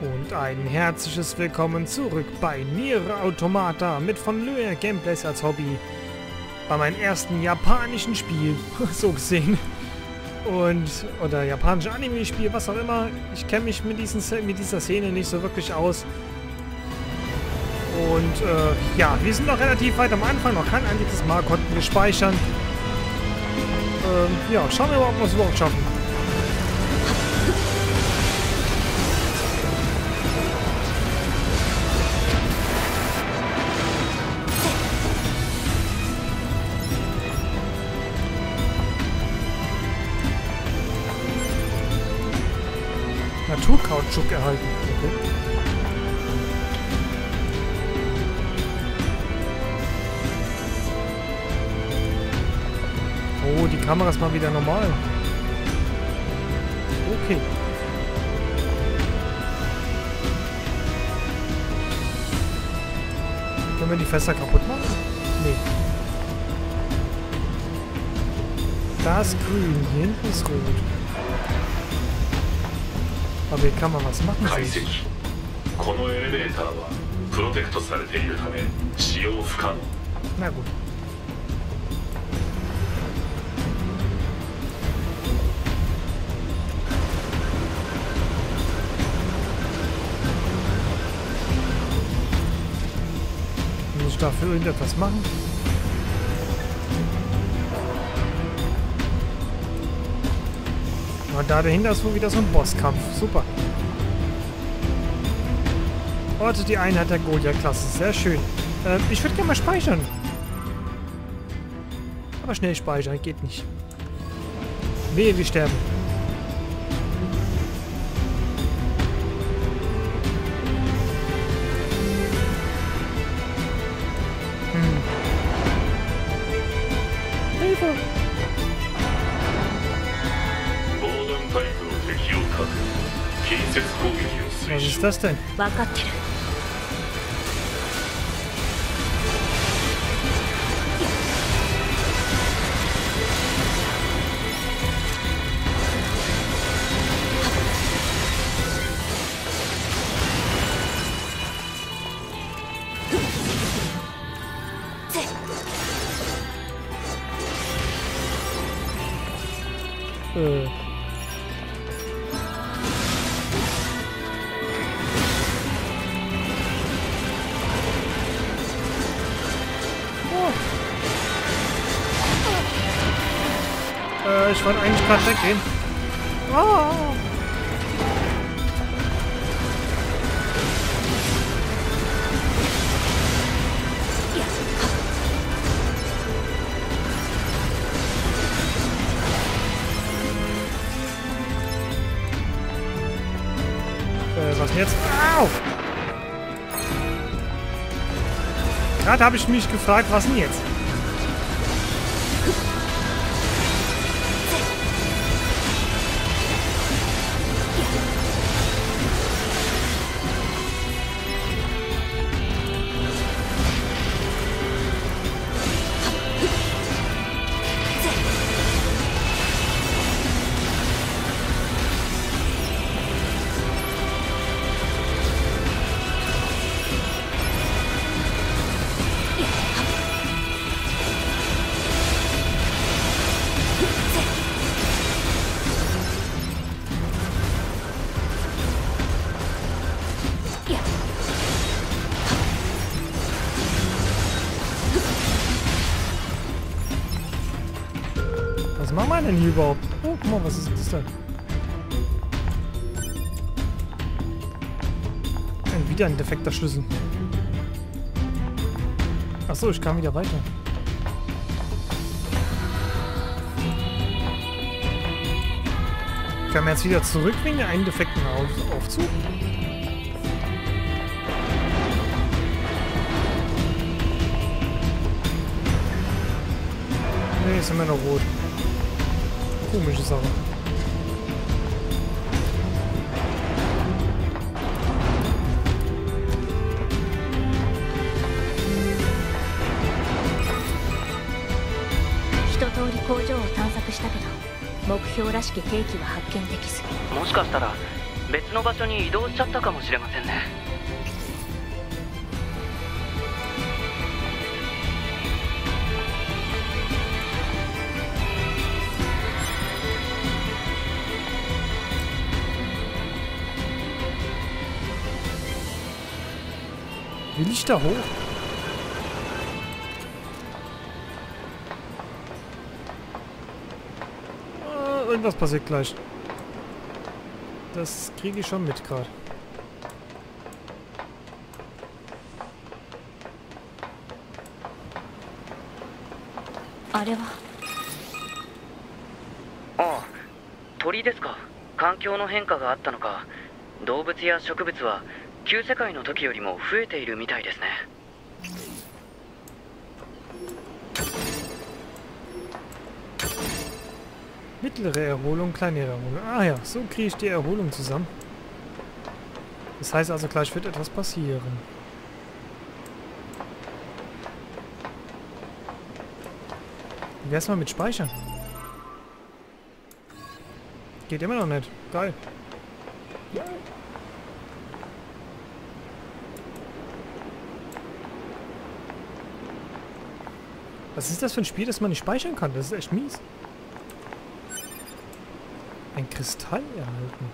Und ein herzliches Willkommen zurück bei NieR:Automata mit von Löher Gameplays als Hobby. Bei meinem ersten japanischen Spiel, so gesehen. Oder japanisches Anime-Spiel, was auch immer. Ich kenne mich mit dieser Szene nicht so wirklich aus. Und ja, wir sind noch relativ weit am Anfang, noch kein einziges Mal konnten wir speichern. Ja, schauen wir mal, ob wir es überhaupt schaffen. Naturkautschuk erhalten. Okay. Oh, die Kamera ist mal wieder normal. Okay. Können wir die Fässer kaputt machen? Nee. Das Grün. Hier hinten ist rot. Aber hier kann man was machen. Na gut. Muss ich dafür irgendetwas machen? Und da dahinter ist wohl wieder so ein Bosskampf. Super. Ortet die Einheit der Golia-Klasse. Sehr schön. Ich würde gerne mal speichern. Aber schnell speichern. Geht nicht. Wehe, wir sterben. Hilfe! Was ist das denn? Ich wollte eigentlich gerade weggehen. Oh. Was denn jetzt? Au! Gerade habe ich mich gefragt, was denn jetzt? Was machen wir denn hier überhaupt? Oh, guck mal, was ist das denn? Wieder ein defekter Schlüssel. Achso, ich kann wieder weiter. Kann man jetzt wieder zurück wegen der einen defekten Aufzug? Ne, ist immer noch rot. Komische Sache. 別の場所に移動しちゃったかもしれませんね。Will ich da hoch? Irgendwas passiert gleich. Das kriege ich schon mit gerade. Oh,鳥ですか。環境の変化があったのか、動物や植物は旧世界の時よりも増えているみたいですね。Mittlere Erholung, kleinere Erholung. Ah ja, so kriege ich die Erholung zusammen. Das heißt also, gleich wird etwas passieren. Wie wär's mal mit Speichern? Geht immer noch nicht. Geil. Was ist das für ein Spiel, das man nicht speichern kann? Das ist echt mies. Ein Kristall erhalten.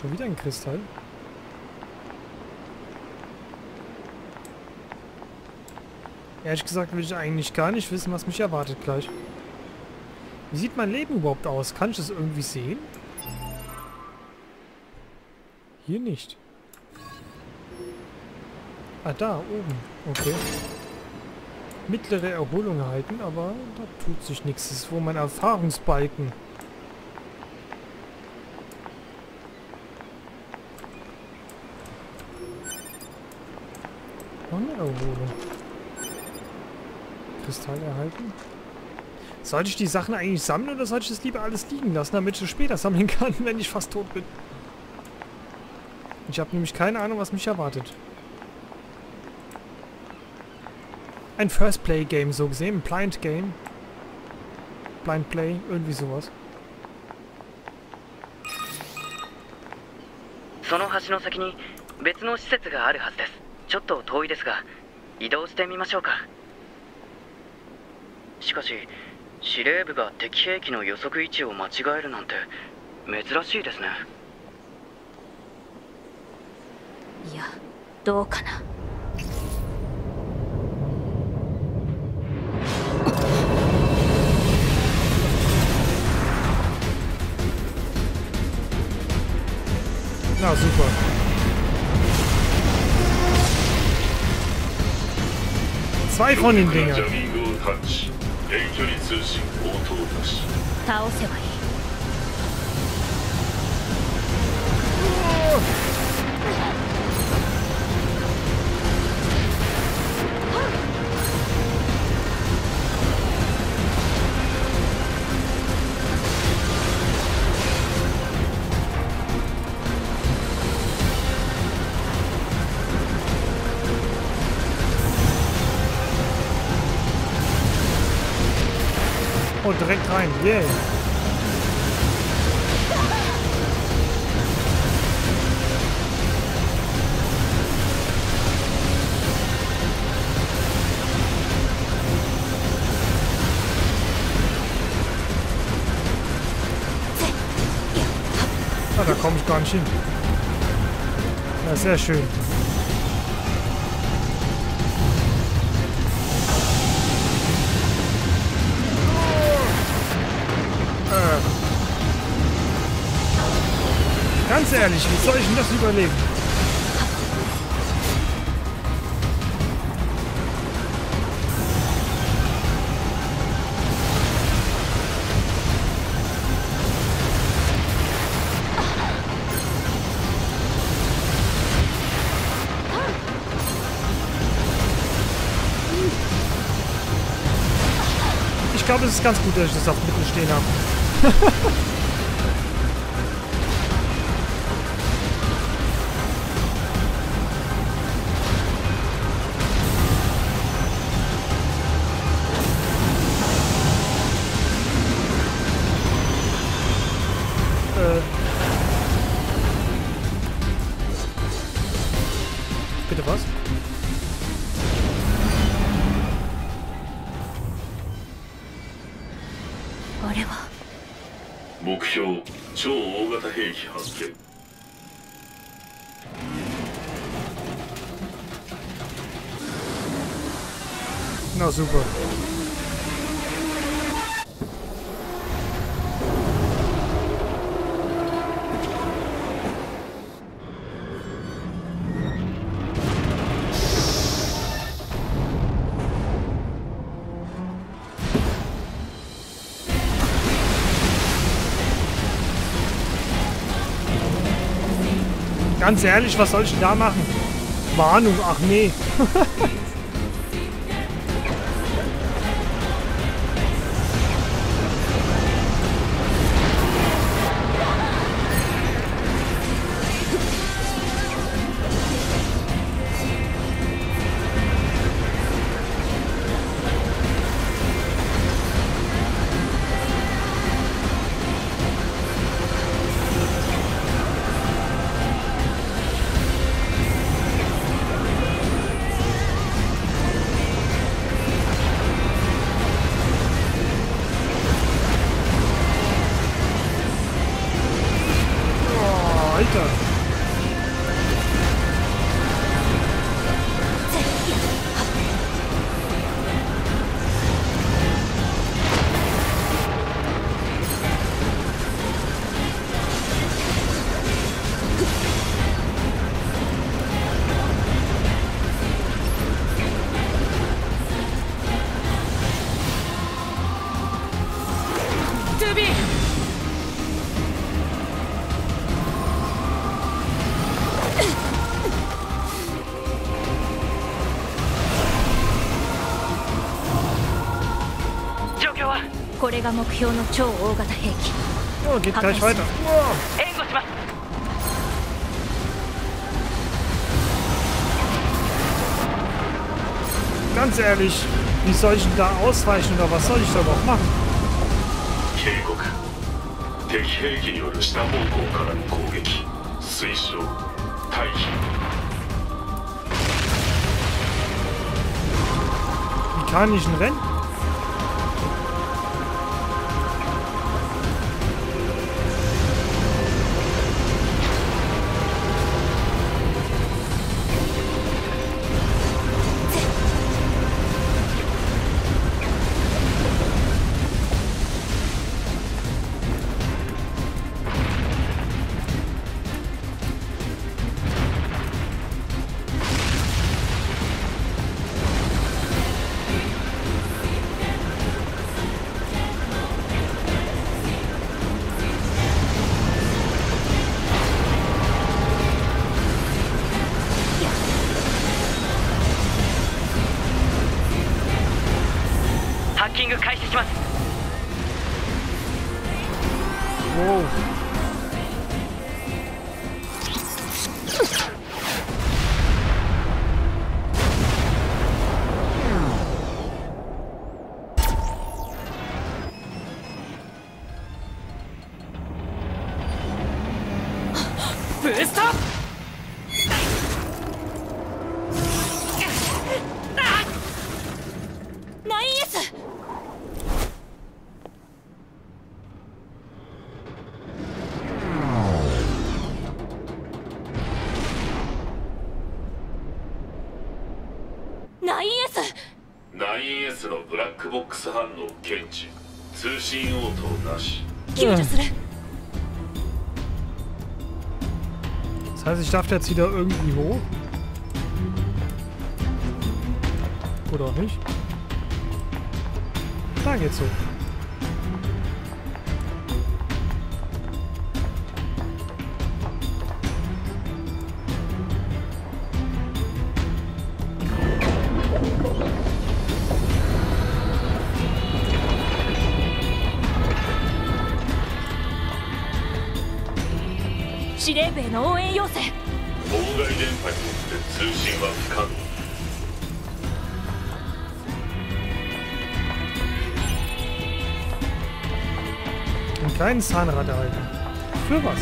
Schon wieder ein Kristall. Ehrlich gesagt will ich eigentlich gar nicht wissen, was mich erwartet gleich. Wie sieht mein Leben überhaupt aus? Kann ich das irgendwie sehen? Hier nicht. Ah, da oben. Okay. Mittlere Erholung erhalten, aber da tut sich nichts. Das ist wohl mein Erfahrungsbalken. Noch eine Erholung. Kristall erhalten. Sollte ich die Sachen eigentlich sammeln oder sollte ich das lieber alles liegen lassen, damit ich es später sammeln kann, wenn ich fast tot bin? Ich habe nämlich keine Ahnung, was mich erwartet. Ein First-Play-Game, so gesehen. Ein Blind-Game. Blind-Play, irgendwie sowas. Ja, どうかな? Ah, super. Zwei von den Dingern. Oh, direkt rein, yeah. Ah, da komme ich gar nicht hin. Ja, sehr schön. Ganz ehrlich, wie soll ich denn das überleben? Ich glaube, es ist ganz gut, dass ich das auf Mittel stehen habe. れは目標超大型兵器発見。Na super. Ganz ehrlich, was soll ich denn da machen? Warnung, ach nee. Oh, geht gleich weiter. Wow. Ganz ehrlich, wie soll ich denn da ausweichen oder was soll ich da noch machen? Wie kann ich denn rennen? NieR:S のブラックボックス反応検知。通信応答なし。救助する。Das heißt, ich darf jetzt wieder irgendwie hoch. Oder auch nicht. Da geht's hoch. Einen kleinen Zahnrad erhalten. Für was?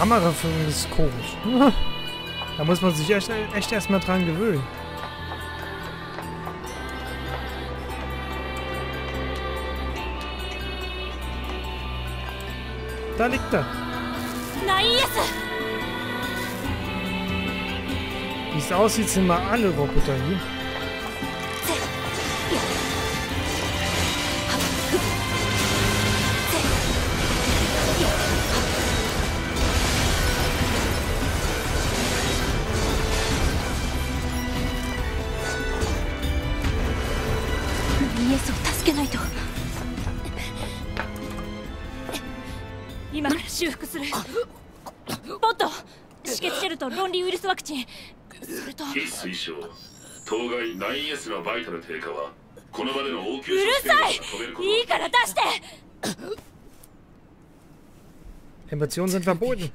Kameraführung ist komisch. Da muss man sich echt erstmal dran gewöhnen. Da liegt er. Wie es aussieht, sind mal alle Roboter hier. Emotionen sind verboten.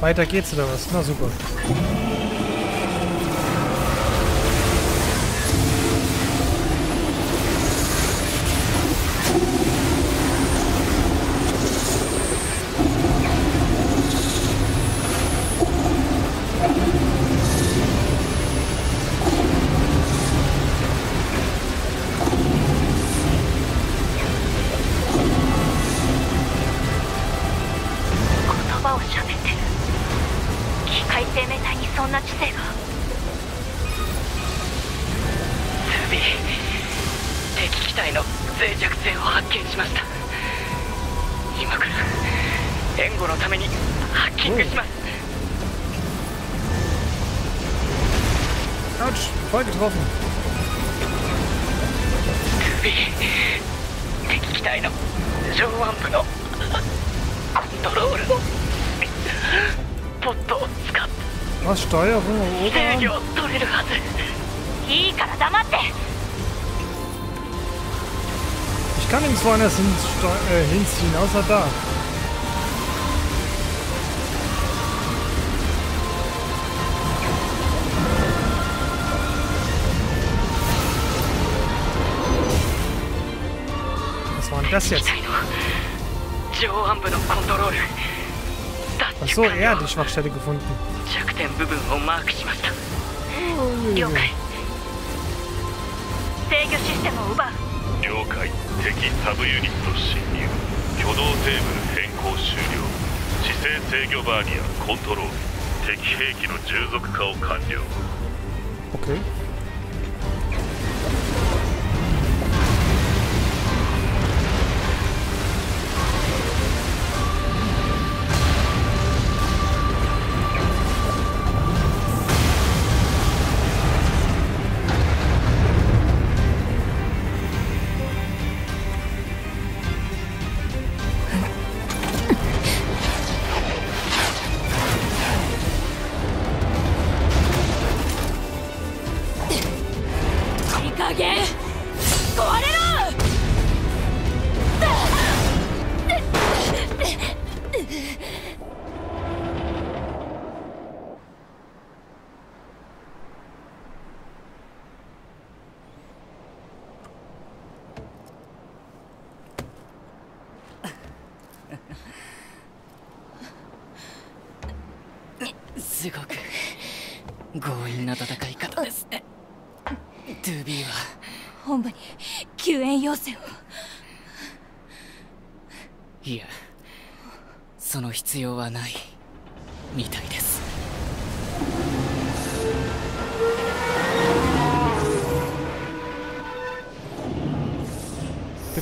Weiter geht's oder was? Na super. Was, Steuerung oder? Ich kann ihn woanders hinziehen, außer da. Was war denn das jetzt? Ach so, er hat die Schwachstelle gefunden. Okay. ドゥービーは本部に救援要請を。いや、その必要はないみたいです。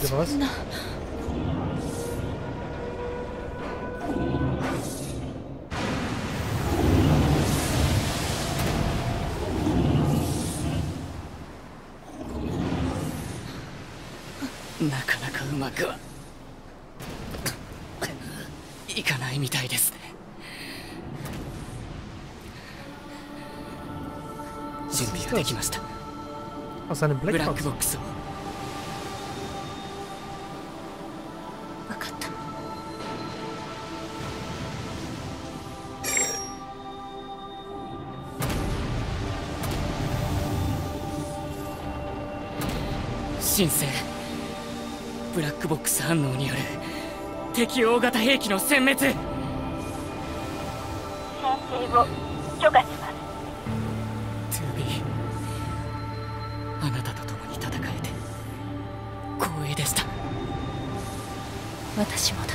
そんな。 なかなかうまくはいかないみたいですね。準備ができました。ブラックボックスを。分かった。申請。 ブラックボックス反応による敵大型兵器の殲滅。編成を許可します。トゥービー、あなたと共に戦えて光栄でした。私もだ。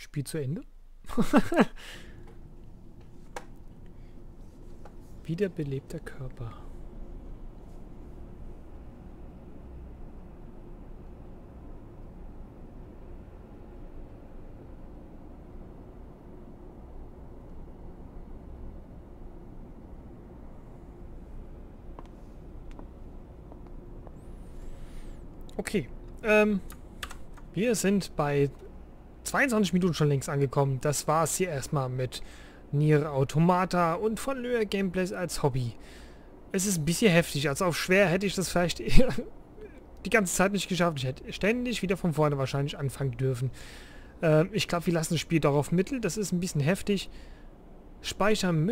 Spiel zu Ende? Wiederbelebter Körper. Okay. Wir sind bei 22 Minuten schon längst angekommen. Das war es hier erstmal mit NieR:Automata und von Löher Gameplays als Hobby. Es ist ein bisschen heftig, also auf schwer hätte ich das vielleicht die ganze Zeit nicht geschafft. Ich hätte ständig wieder von vorne wahrscheinlich anfangen dürfen. Ich glaube, wir lassen das Spiel darauf mittel. Das ist ein bisschen heftig. Speichern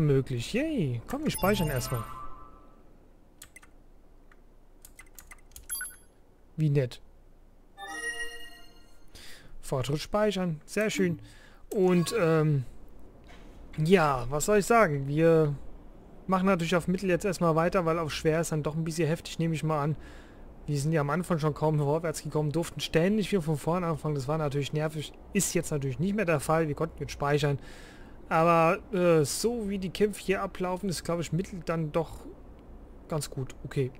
möglich. Yay. Komm, wir speichern erstmal. Wie nett. Fortschritt speichern. Sehr schön. Und ja, was soll ich sagen? Wir machen natürlich auf Mittel jetzt erstmal weiter, weil auf schwer ist dann doch ein bisschen heftig, nehme ich mal an. Wir sind ja am Anfang schon kaum vorwärts gekommen, durften ständig wieder von vorne anfangen. Das war natürlich nervig. Ist jetzt natürlich nicht mehr der Fall. Wir konnten jetzt speichern. Aber so wie die Kämpfe hier ablaufen, ist, glaube ich, Mittel dann doch ganz gut. Okay.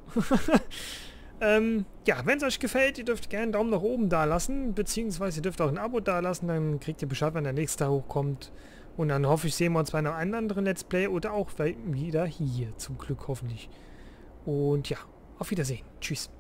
Ja, wenn es euch gefällt, ihr dürft gerne einen Daumen nach oben da lassen, beziehungsweise ihr dürft auch ein Abo da lassen, dann kriegt ihr Bescheid, wenn der nächste hochkommt. Und dann hoffe ich, sehen wir uns bei einem anderen Let's Play oder auch wieder hier, zum Glück hoffentlich. Und ja, auf Wiedersehen. Tschüss.